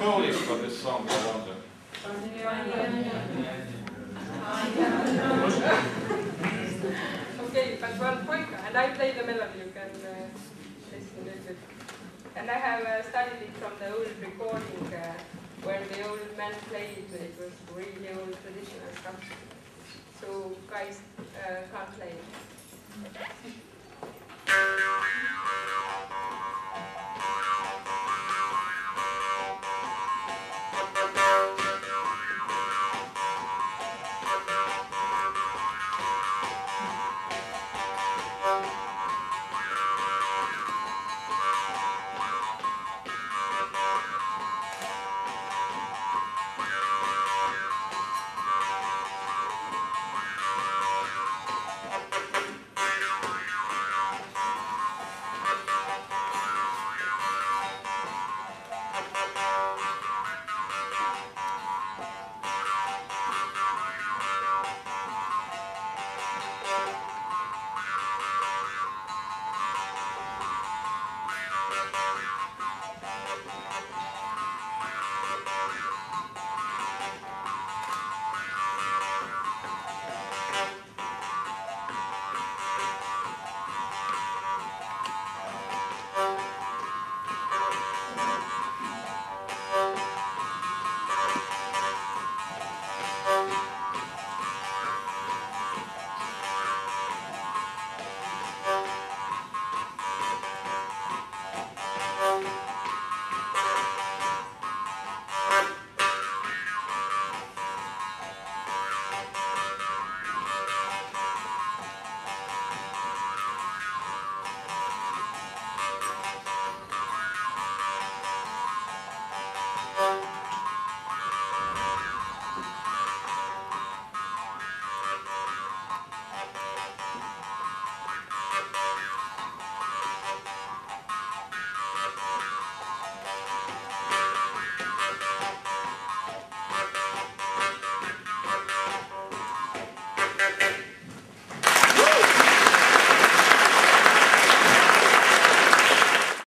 Who is for this song, I wonder? Okay, but one polka, and I play the melody, you can listen to it. And I have studied it from the old recording where the old man played, it was really old traditional stuff. So guys can't play it.